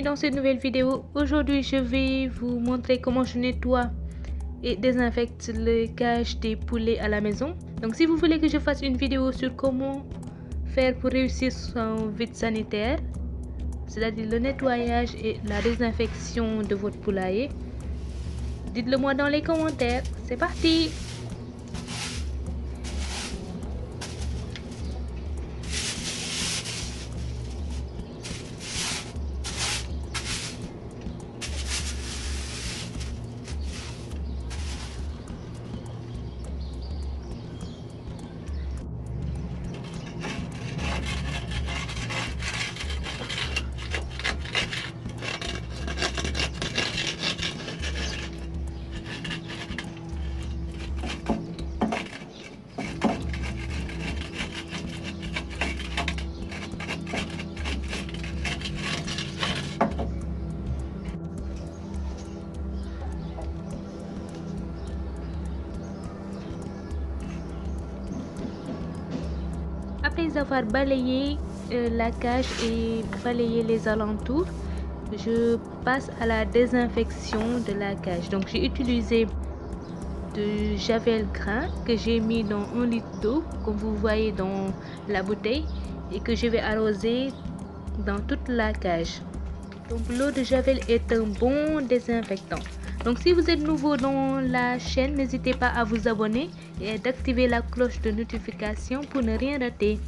bienvenue dans cette nouvelle vidéo. Aujourd'hui je vais vous montrer comment je nettoie et désinfecte le cage des poulets à la maison. Donc si vous voulez que je fasse une vidéo sur comment faire pour réussir son vide sanitaire, c'est-à-dire le nettoyage et la désinfection de votre poulailler, dites-le moi dans les commentaires. C'est parti! Après avoir balayé la cage et balayé les alentours, je passe à la désinfection de la cage. Donc j'ai utilisé du javel grain que j'ai mis dans 1 litre d'eau, comme vous voyez dans la bouteille, et que je vais arroser dans toute la cage. Donc l'eau de javel est un bon désinfectant. Donc si vous êtes nouveau dans la chaîne, n'hésitez pas à vous abonner et d'activer la cloche de notification pour ne rien rater.